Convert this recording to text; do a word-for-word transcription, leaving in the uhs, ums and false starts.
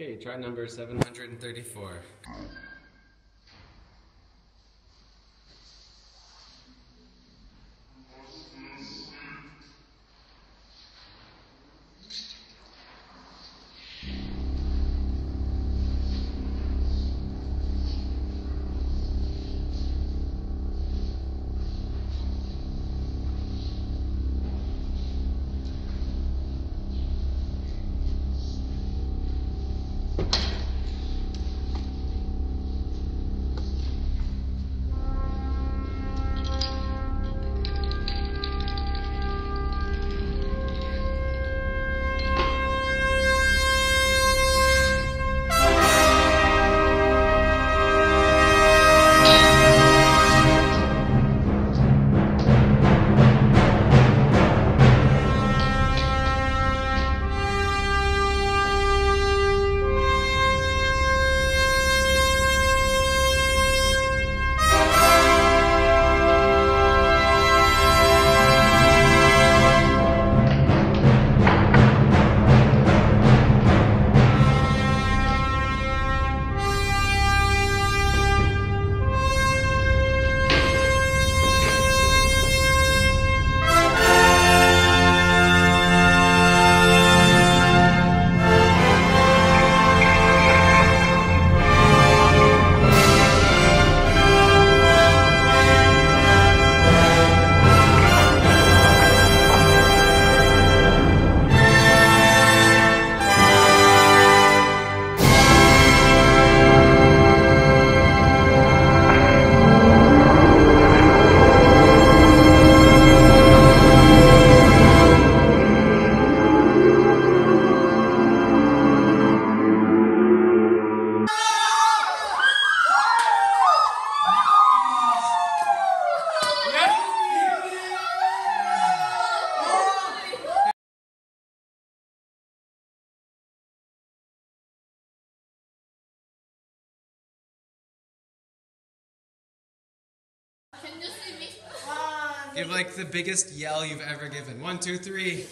Okay, try number seven hundred thirty-four. Give like the biggest yell you've ever given. One, two, three.